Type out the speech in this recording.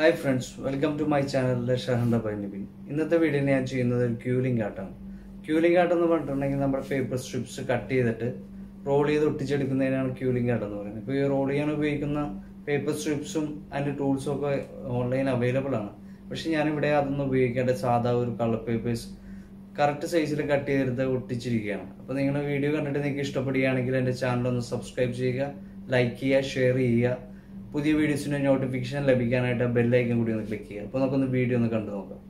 Hi friends, welcome to my channel Leshahanda by Nibin. In the video, I have a quilling pattern. Quilling pattern is a paper strips cut. Roll is a quilling pattern. If you roll it, paper strips and tools are online available. But I have a color papers. Correct size is cut. Video, subscribe, like, share. If you have any notification, click on the bell icon.